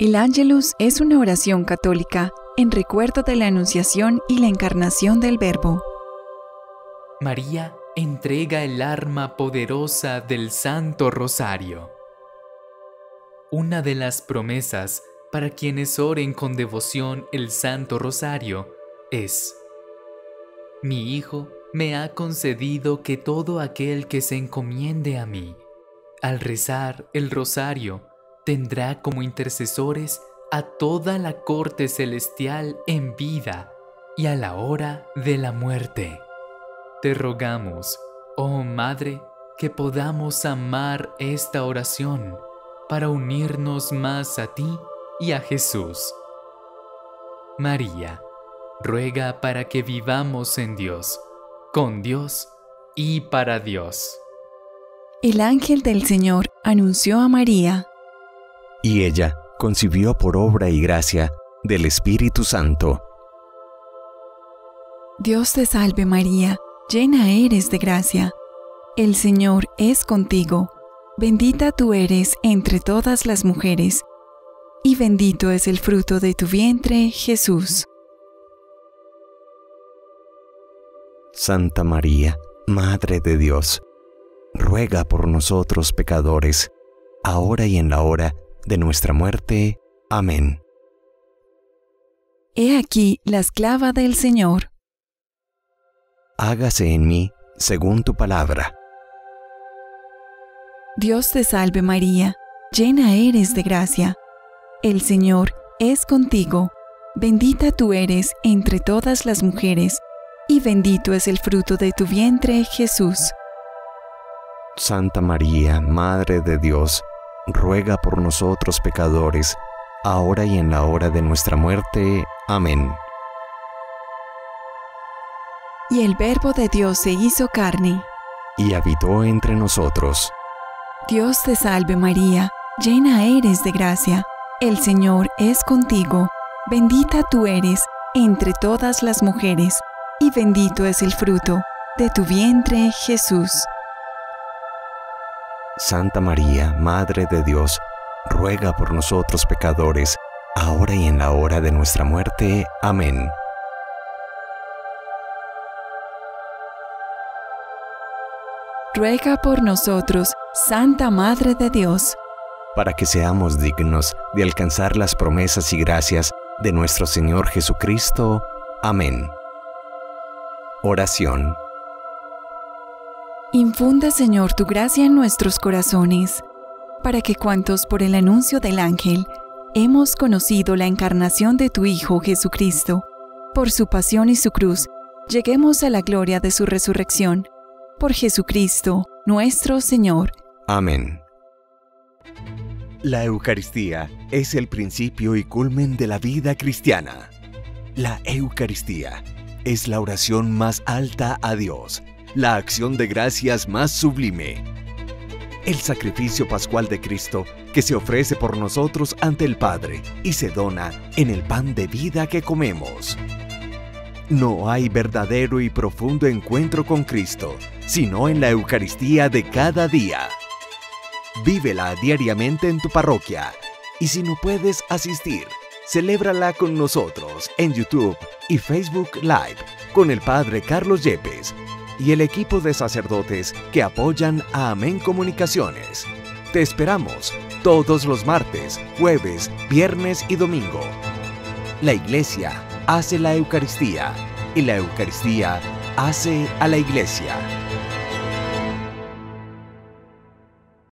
El Ángelus es una oración católica en recuerdo de la Anunciación y la Encarnación del Verbo. María entrega el arma poderosa del Santo Rosario. Una de las promesas para quienes oren con devoción el Santo Rosario es: mi Hijo me ha concedido que todo aquel que se encomiende a mí, al rezar el Rosario, tendrá como intercesores a toda la corte celestial en vida y a la hora de la muerte. Te rogamos, oh Madre, que podamos amar esta oración para unirnos más a ti y a Jesús. María ruega para que vivamos en Dios, con Dios y para Dios. El ángel del Señor anunció a María, y ella concibió por obra y gracia del Espíritu Santo. Dios te salve María, llena eres de gracia. El Señor es contigo. Bendita tú eres entre todas las mujeres, y bendito es el fruto de tu vientre, Jesús. Santa María, Madre de Dios, ruega por nosotros pecadores, ahora y en la hora de nuestra muerte. Amén. He aquí la esclava del Señor. Hágase en mí según tu palabra. Dios te salve María, llena eres de gracia. El Señor es contigo. Bendita tú eres entre todas las mujeres, y bendito es el fruto de tu vientre, Jesús. Santa María, Madre de Dios, ruega por nosotros pecadores, ahora y en la hora de nuestra muerte. Amén. Y el Verbo de Dios se hizo carne, y habitó entre nosotros. Dios te salve María, llena eres de gracia. El Señor es contigo. Bendita tú eres entre todas las mujeres, y bendito es el fruto de tu vientre, Jesús. Santa María, Madre de Dios, ruega por nosotros pecadores, ahora y en la hora de nuestra muerte. Amén. Ruega por nosotros, Santa Madre de Dios, para que seamos dignos de alcanzar las promesas y gracias de nuestro Señor Jesucristo. Amén. Oración. Infunda, Señor, tu gracia en nuestros corazones, para que cuantos por el anuncio del ángel hemos conocido la encarnación de tu Hijo Jesucristo, por su pasión y su cruz, lleguemos a la gloria de su resurrección. Por Jesucristo, nuestro Señor. Amén. La Eucaristía es el principio y culmen de la vida cristiana. La Eucaristía es la oración más alta a Dios, la acción de gracias más sublime. El sacrificio pascual de Cristo que se ofrece por nosotros ante el Padre y se dona en el pan de vida que comemos. No hay verdadero y profundo encuentro con Cristo, sino en la Eucaristía de cada día. Vívela diariamente en tu parroquia y si no puedes asistir, celébrala con nosotros en YouTube y Facebook Live con el Padre Carlos Yepes y el equipo de sacerdotes que apoyan a Amén Comunicaciones. Te esperamos todos los martes, jueves, viernes y domingo. La Iglesia hace la Eucaristía y la Eucaristía hace a la Iglesia.